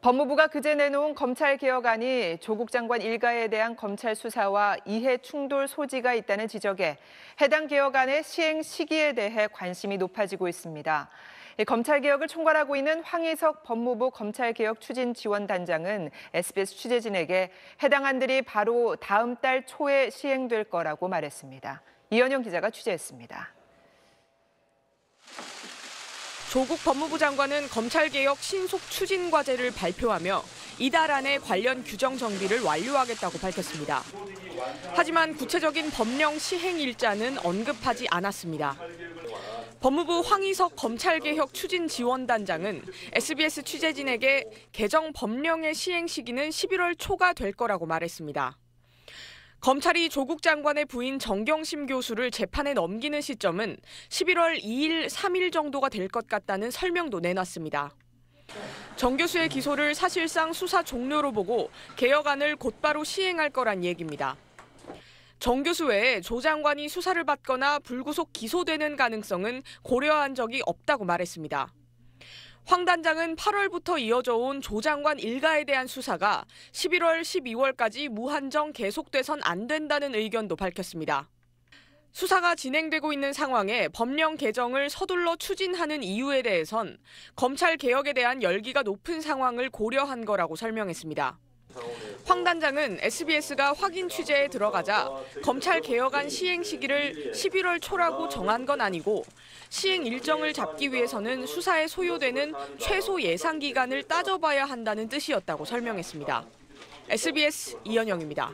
법무부가 그제 내놓은 검찰개혁안이 조국 장관 일가에 대한 검찰 수사와 이해 충돌 소지가 있다는 지적에 해당 개혁안의 시행 시기에 대해 관심이 높아지고 있습니다. 검찰개혁을 총괄하고 있는 황희석 법무부 검찰개혁 추진지원단장은 SBS 취재진에게 해당 안들이 바로 다음 달 초에 시행될 거라고 말했습니다. 이현영 기자가 취재했습니다. 조국 법무부 장관은 검찰개혁 신속 추진 과제를 발표하며 이달 안에 관련 규정 정비를 완료하겠다고 밝혔습니다. 하지만 구체적인 법령 시행 일자는 언급하지 않았습니다. 법무부 황희석 검찰개혁 추진지원단장은 SBS 취재진에게 개정 법령의 시행 시기는 11월 초가 될 거라고 말했습니다. 검찰이 조국 장관의 부인 정경심 교수를 재판에 넘기는 시점은 11월 2일, 3일 정도가 될 것 같다는 설명도 내놨습니다. 정 교수의 기소를 사실상 수사 종료로 보고 개혁안을 곧바로 시행할 거란 얘기입니다. 정 교수 외에 조 장관이 수사를 받거나 불구속 기소되는 가능성은 고려한 적이 없다고 말했습니다. 황 단장은 8월부터 이어져온 조 장관 일가에 대한 수사가 11월, 12월까지 무한정 계속돼선 안 된다는 의견도 밝혔습니다. 수사가 진행되고 있는 상황에 법령 개정을 서둘러 추진하는 이유에 대해선 검찰 개혁에 대한 열기가 높은 상황을 고려한 거라고 설명했습니다. 황 단장은 SBS가 확인 취재에 들어가자 검찰 개혁안 시행 시기를 11월 초라고 정한 건 아니고 시행 일정을 잡기 위해서는 수사에 소요되는 최소 예상 기간을 따져봐야 한다는 뜻이었다고 설명했습니다. SBS 이현영입니다.